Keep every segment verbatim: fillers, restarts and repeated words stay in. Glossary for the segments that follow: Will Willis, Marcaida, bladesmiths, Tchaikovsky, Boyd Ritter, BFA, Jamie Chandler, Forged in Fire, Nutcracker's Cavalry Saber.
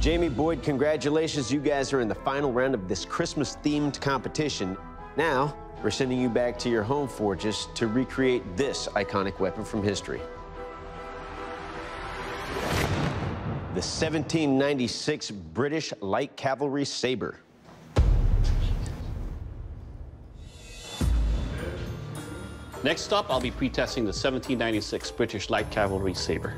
Jamie, Boyd, congratulations. You guys are in the final round of this Christmas-themed competition. Now, we're sending you back to your home forges to recreate this iconic weapon from history. The seventeen ninety-six British Light Cavalry Sabre. Next up, I'll be pre-testing the seventeen ninety-six British Light Cavalry Sabre.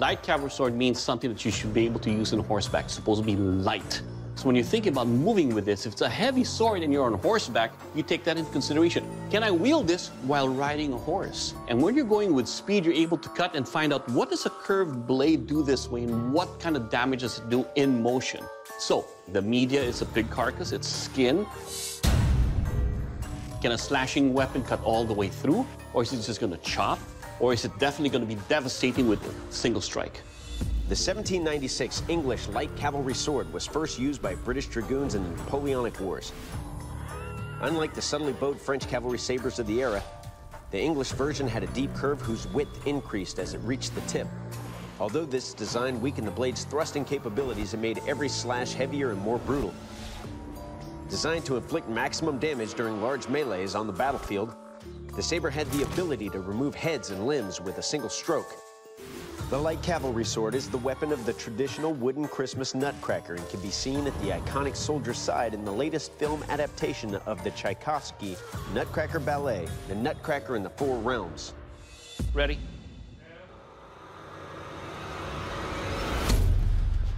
Light cavalry sword means something that you should be able to use on horseback. It's supposed to be light. So when you're thinking about moving with this, if it's a heavy sword and you're on horseback, you take that into consideration. Can I wield this while riding a horse? And when you're going with speed, you're able to cut and find out what does a curved blade do this way and what kind of damage does it do in motion. So the media is a pig carcass, it's skin. Can a slashing weapon cut all the way through? Or is it just gonna chop? Or is it definitely gonna be devastating with a single strike? The seventeen ninety-six English light cavalry sword was first used by British dragoons in the Napoleonic Wars. Unlike the subtly bowed French cavalry sabers of the era, the English version had a deep curve whose width increased as it reached the tip. Although this design weakened the blade's thrusting capabilities, it made every slash heavier and more brutal. Designed to inflict maximum damage during large melees on the battlefield, the saber had the ability to remove heads and limbs with a single stroke. The light cavalry sword is the weapon of the traditional wooden Christmas nutcracker and can be seen at the iconic soldier's side in the latest film adaptation of the Tchaikovsky Nutcracker Ballet, The Nutcracker in the Four Realms. Ready?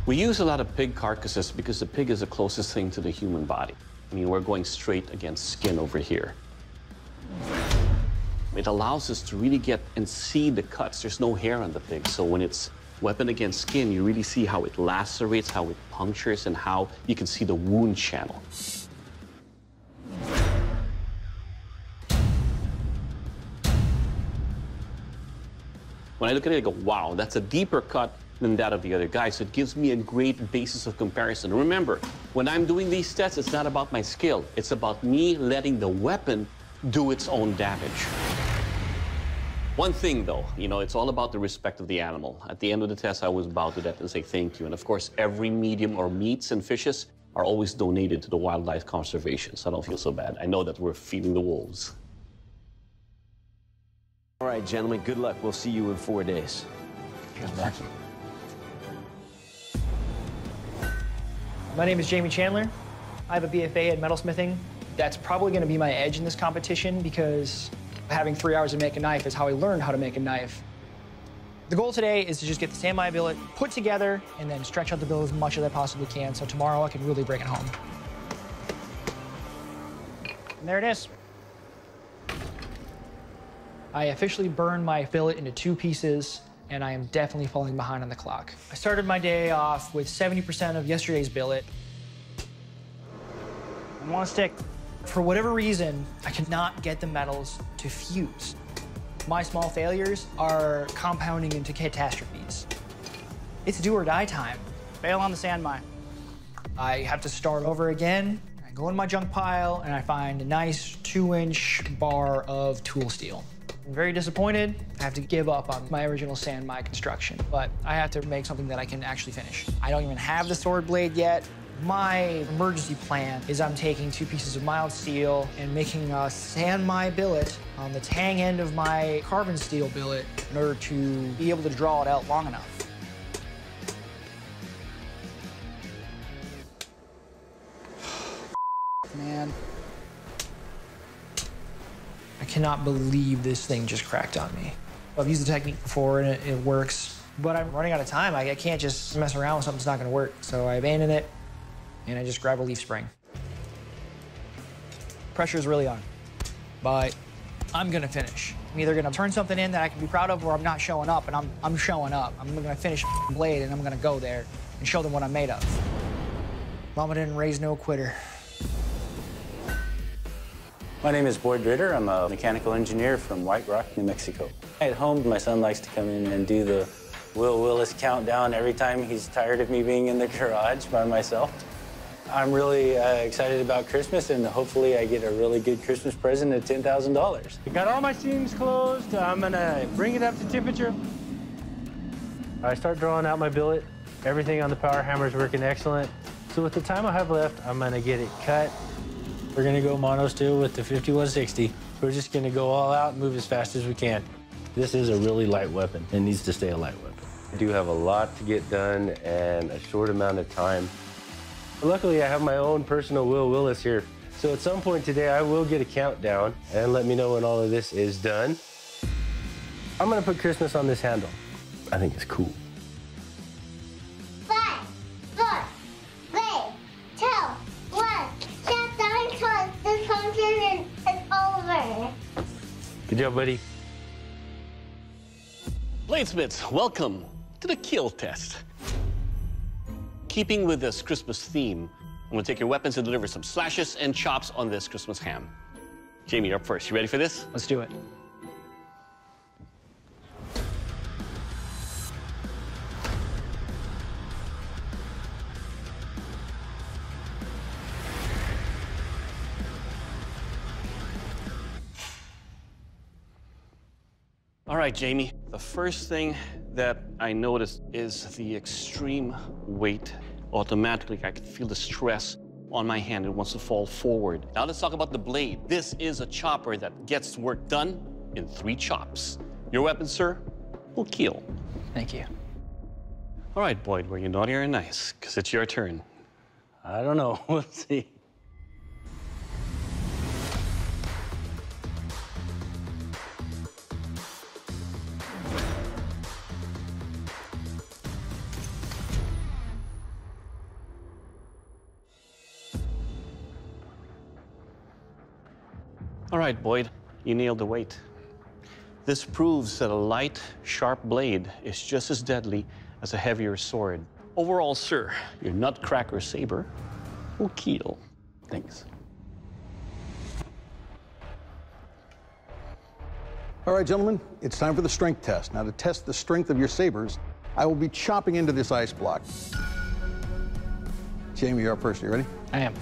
We use a lot of pig carcasses because the pig is the closest thing to the human body. I mean, we're going straight against skin over here. It allows us to really get and see the cuts. There's no hair on the pig, so when it's weapon against skin, you really see how it lacerates, how it punctures, and how you can see the wound channel. When I look at it, I go, wow, that's a deeper cut than that of the other guy, so it gives me a great basis of comparison. Remember, when I'm doing these tests, it's not about my skill. It's about me letting the weapon do its own damage. One thing, though, you know, it's all about the respect of the animal. At the end of the test, I was bowed to death and say thank you. And, of course, every medium or meats and fishes are always donated to the wildlife conservation, so I don't feel so bad. I know that we're feeding the wolves. All right, gentlemen, good luck. We'll see you in four days. Good luck. My name is Jamie Chandler. I have a B F A at metalsmithing. That's probably going to be my edge in this competition because having three hours to make a knife is how I learned how to make a knife. The goal today is to just get the samurai billet put together and then stretch out the bill as much as I possibly can, so tomorrow I can really bring it home. And there it is. I officially burned my billet into two pieces, and I am definitely falling behind on the clock. I started my day off with seventy percent of yesterday's billet. One stick. For whatever reason, I cannot get the metals to fuse. My small failures are compounding into catastrophes. It's do or die time. Fail on the sand mine. I have to start over again. I go in my junk pile and I find a nice two inch bar of tool steel. I'm very disappointed. I have to give up on my original sand mine construction, but I have to make something that I can actually finish. I don't even have the sword blade yet. My emergency plan is I'm taking two pieces of mild steel and making a sandmai billet on the tang end of my carbon steel billet in order to be able to draw it out long enough. Man. I cannot believe this thing just cracked on me. I've used the technique before and it, it works, but I'm running out of time. I, I can't just mess around with something that's not gonna work, so I abandon it. And I just grab a leaf spring. Pressure's really on, but I'm gonna finish. I'm either gonna turn something in that I can be proud of or I'm not showing up, and I'm, I'm showing up. I'm gonna finish the blade and I'm gonna go there and show them what I'm made of. Mama didn't raise no quitter. My name is Boyd Ritter. I'm a mechanical engineer from White Rock, New Mexico. At home, my son likes to come in and do the Will Willis countdown every time he's tired of me being in the garage by myself. I'm really uh, excited about Christmas, and hopefully I get a really good Christmas present at ten thousand dollars. I got all my seams closed. I'm gonna bring it up to temperature. I start drawing out my billet. Everything on the power hammer is working excellent. So with the time I have left, I'm gonna get it cut. We're gonna go mono steel with the fifty one sixty. We're just gonna go all out and move as fast as we can. This is a really light weapon and needs to stay a light weapon. I do have a lot to get done and a short amount of time. Luckily, I have my own personal Will Willis here. So at some point today, I will get a countdown and let me know when all of this is done. I'm gonna put Christmas on this handle. I think it's cool. Good job, buddy. Bladesmiths, welcome to the kill test. Keeping with this Christmas theme, I'm gonna take your weapons and deliver some slashes and chops on this Christmas ham. Jamie, you're up first. You ready for this? Let's do it. All right, Jamie, the first thing that I noticed is the extreme weight. Automatically, I can feel the stress on my hand. It wants to fall forward. Now let's talk about the blade. This is a chopper that gets work done in three chops. Your weapon, sir, will kill. Thank you. All right, Boyd, were you naughty or nice? Because it's your turn. I don't know. We'll see. All right, Boyd, you nailed the weight. This proves that a light, sharp blade is just as deadly as a heavier sword. Overall, sir, your nutcracker saber will kill. Thanks. All right, gentlemen, it's time for the strength test. Now, to test the strength of your sabers, I will be chopping into this ice block. Jamie, you're up first. You ready? I am.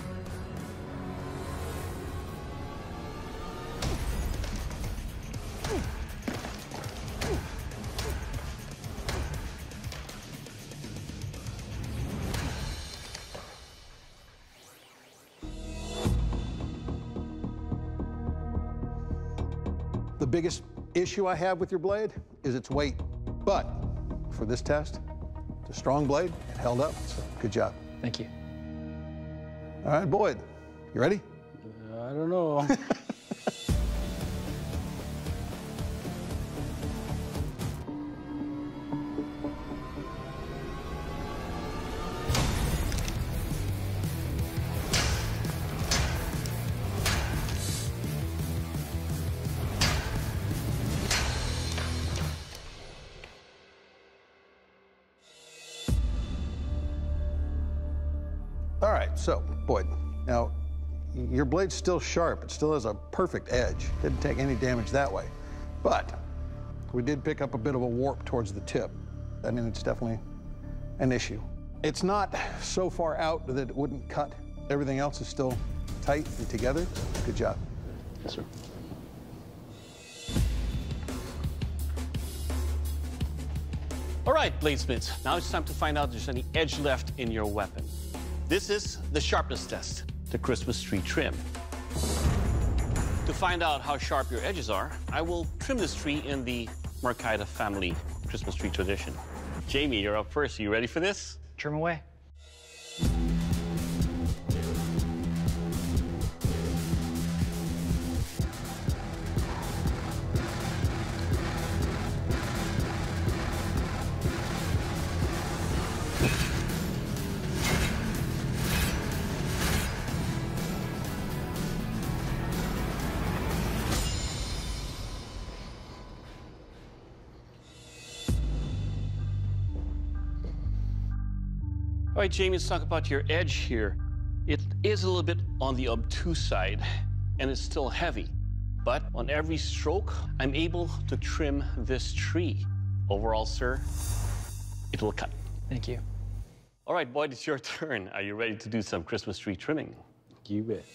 The biggest issue I have with your blade is its weight. But for this test, it's a strong blade. It held up, so good job. Thank you. All right, Boyd, you ready? Uh, I don't know. All right, so, Boyd, now, your blade's still sharp. It still has a perfect edge. Didn't take any damage that way. But we did pick up a bit of a warp towards the tip. I mean, it's definitely an issue. It's not so far out that it wouldn't cut. Everything else is still tight and together. Good job. Yes, sir. All right, bladesmiths, now it's time to find out if there's any edge left in your weapon. This is the sharpness test, the Christmas tree trim. To find out how sharp your edges are, I will trim this tree in the Marcaida family Christmas tree tradition. Jamie, you're up first. Are you ready for this? Trim away. All right, Jamie, let's talk about your edge here. It is a little bit on the obtuse side, and it's still heavy. But on every stroke, I'm able to trim this tree. Overall, sir, it will cut. Thank you. All right, Boyd, it's your turn. Are you ready to do some Christmas tree trimming? You bet.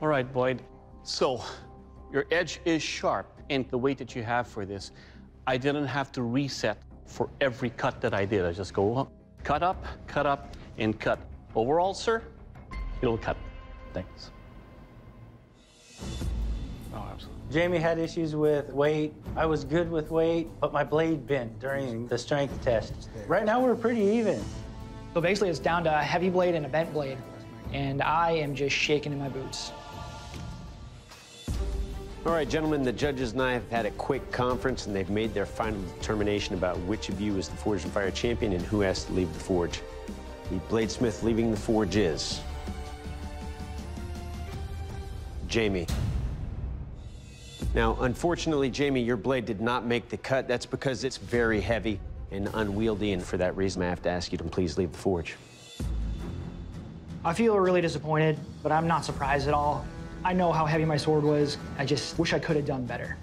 All right, Boyd. So, your edge is sharp, and the weight that you have for this, I didn't have to reset for every cut that I did. I just go up, cut up, cut up, and cut. Overall, sir, it'll cut. Thanks. Oh, absolutely. Jamie had issues with weight. I was good with weight, but my blade bent during the strength test. Right now, we're pretty even. So basically, it's down to a heavy blade and a bent blade, and I am just shaking in my boots. All right, gentlemen, the judges and I have had a quick conference, and they've made their final determination about which of you is the Forged in Fire champion and who has to leave the forge. The bladesmith leaving the forge is Jamie. Now, unfortunately, Jamie, your blade did not make the cut. That's because it's very heavy and unwieldy, and for that reason, I have to ask you to please leave the forge. I feel really disappointed, but I'm not surprised at all. I know how heavy my sword was. I just wish I could have done better.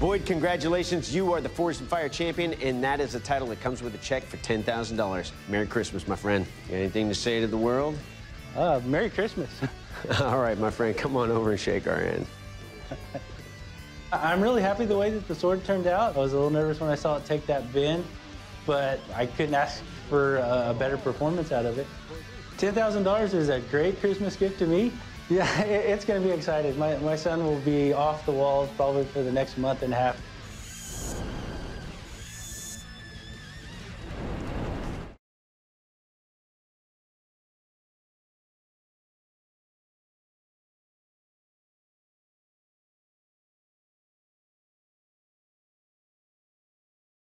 Boyd, congratulations. You are the Forged in Fire champion, and that is a title that comes with a check for ten thousand dollars. Merry Christmas, my friend. You got anything to say to the world? Uh, Merry Christmas. All right, my friend, come on over and shake our hand. I'm really happy the way that the sword turned out. I was a little nervous when I saw it take that bend, but I couldn't ask for a better performance out of it. ten thousand dollars is a great Christmas gift to me. Yeah, it's going to be exciting. My, my son will be off the walls probably for the next month and a half.